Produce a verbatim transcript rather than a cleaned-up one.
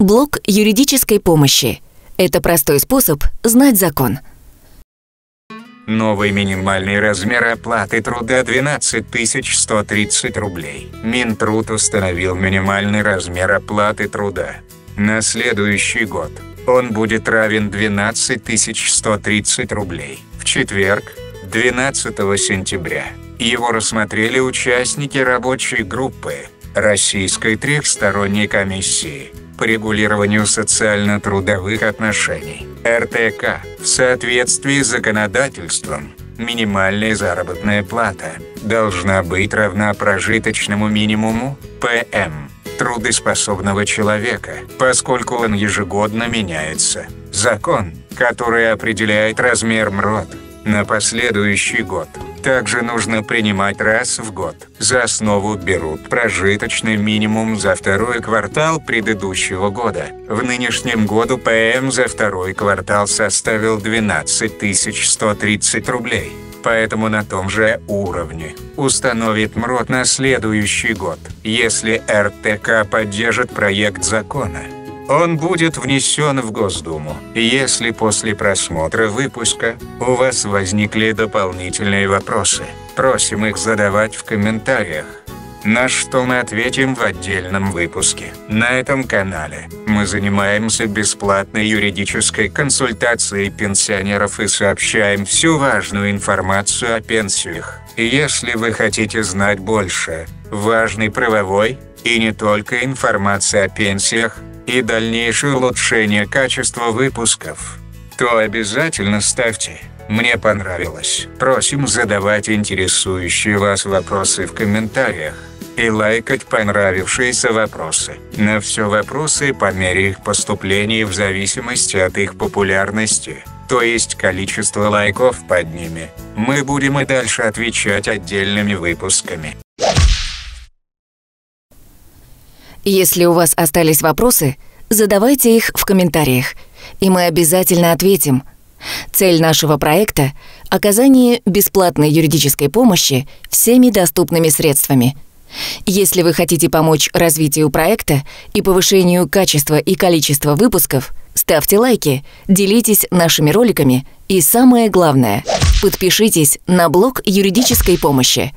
Блок юридической помощи. Это простой способ знать закон. Новый минимальный размер оплаты труда двенадцать тысяч сто тридцать рублей. Минтруд установил минимальный размер оплаты труда. На следующий год он будет равен двенадцать тысяч сто тридцать рублей. В четверг, двенадцатого сентября, его рассмотрели участники рабочей группы Российской трехсторонней комиссии по регулированию социально-трудовых отношений эр тэ ка. В соответствии с законодательством, минимальная заработная плата должна быть равна прожиточному минимуму пэ эм трудоспособного человека, поскольку он ежегодно меняется. Закон, который определяет размер эм эр о тэ на последующий год, также нужно принимать раз в год. За основу берут прожиточный минимум за второй квартал предыдущего года. В нынешнем году пэ эм за второй квартал составил двенадцать тысяч сто тридцать рублей. Поэтому на том же уровне установит эм эр о тэ на следующий год. Если эр тэ ка поддержит проект закона, он будет внесен в Госдуму. Если после просмотра выпуска у вас возникли дополнительные вопросы, просим их задавать в комментариях, на что мы ответим в отдельном выпуске. На этом канале мы занимаемся бесплатной юридической консультацией пенсионеров и сообщаем всю важную информацию о пенсиях. Если вы хотите знать больше важной правовой и не только информации о пенсиях, и дальнейшее улучшение качества выпусков, то обязательно ставьте «Мне понравилось». Просим задавать интересующие вас вопросы в комментариях и лайкать понравившиеся вопросы. На все вопросы по мере их поступления в зависимости от их популярности, то есть количества лайков под ними, мы будем и дальше отвечать отдельными выпусками. Если у вас остались вопросы, задавайте их в комментариях, и мы обязательно ответим. Цель нашего проекта – оказание бесплатной юридической помощи всеми доступными средствами. Если вы хотите помочь развитию проекта и повышению качества и количества выпусков, ставьте лайки, делитесь нашими роликами и, самое главное, подпишитесь на блог юридической помощи.